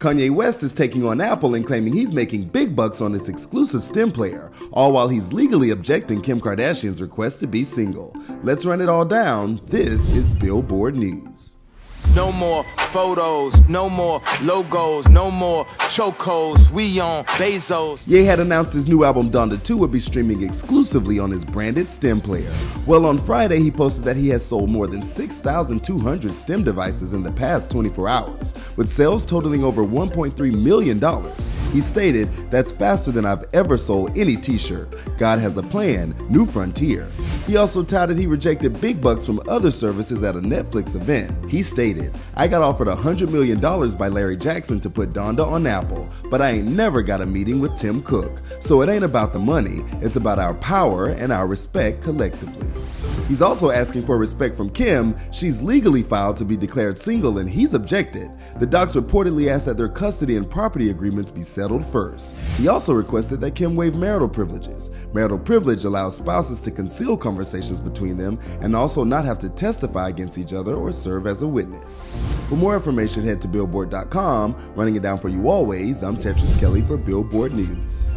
Kanye West is taking on Apple and claiming he's making big bucks on this exclusive Stem Player, all while he's legally objecting Kim Kardashian's request to be single. Let's run it all down. This is Billboard News. No more photos, no more logos, no more chocos, we on Bezos. Ye had announced his new album Donda 2 would be streaming exclusively on his branded Stem Player. Well, on Friday he posted that he has sold more than 6,200 Stem devices in the past 24 hours, with sales totaling over $1.3 million. He stated, "That's faster than I've ever sold any t-shirt. God has a plan, new frontier." He also touted he rejected big bucks from other services at a Netflix event. He stated, "I got offered $100 million by Larry Jackson to put Donda on Apple, but I ain't never got a meeting with Tim Cook. So it ain't about the money, it's about our power and our respect collectively." He's also asking for respect from Kim. She's legally filed to be declared single and he's objected. The docs reportedly asked that their custody and property agreements be settled first. He also requested that Kim waive marital privileges. Marital privilege allows spouses to conceal conversations between them and also not have to testify against each other or serve as a witness. For more information, head to billboard.com. Running it down for you always, I'm Tetris Kelly for Billboard News.